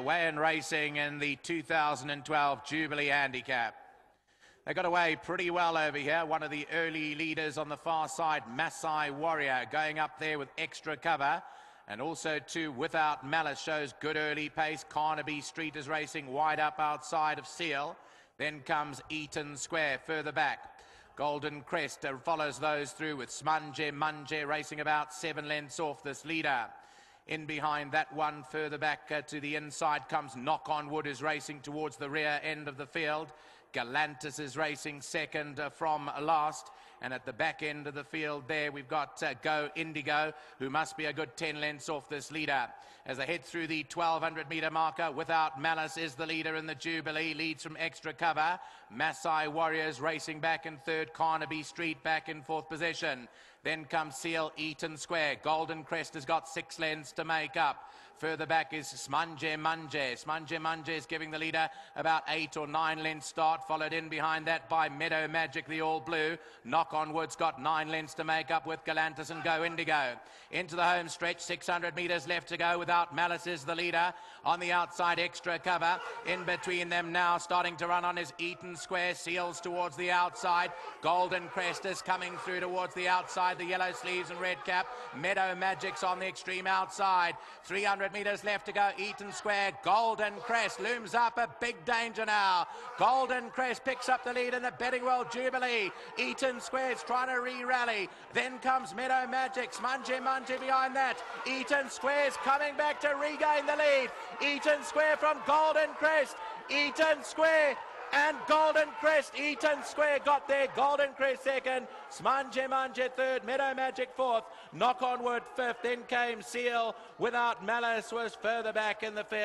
Away and racing in the 2012 Jubilee Handicap. They got away pretty well over here. One of the early leaders on the far side, Maasai Warrior, going up there with Extra Cover. And also two, Without Malice shows good early pace. Carnaby Street is racing wide up outside of Seal. Then comes Eton Square further back. Golden Crest follows those through with Smanje Manje racing about 7 lengths off this leader. In behind that one, further back to the inside comes Knock on Wood, is racing towards the rear end of the field. Galantis is racing second from last. And at the back end of the field there, we've got Go Indigo, who must be a good 10 lengths off this leader. As they head through the 1,200-metre marker, Without Malice is the leader in the Jubilee. Leads from Extra Cover. Maasai Warriors racing back in third. Carnaby Street back in fourth position. Then comes Seal, Eton Square. Golden Crest has got 6 lengths to make up. Further back is Smanje Manje. Smanje Manje is giving the leader about 8 or 9 lengths start, followed in behind that by Meadow Magic, the all blue. Knock on Wood's got 9 lengths to make up with Galantis and Go Indigo. Into the home stretch, 600 metres left to go. Without Malice is the leader. On the outside, Extra Cover. In between them now, starting to run on is Eton Square. Seals towards the outside. Golden Crest is coming through towards the outside, the yellow sleeves and red cap. Meadow Magic's on the extreme outside. 300 metres left to go. Eton Square. Golden Crest looms up, a big danger now. Golden Crest picks up the lead in the Betting World Jubilee. Eton Square's trying to re-rally. Then comes Meadow Magic. Smanje Manje behind that. Eton Square's coming back to regain the lead. Eton Square from Golden Crest. Eton Square and Golden Crest. Eton Square got there. Golden Crest second. Smanje Manje third. Meadow Magic fourth. Knock on Wood fifth. Then came Seal. Without Malice was further back in the field.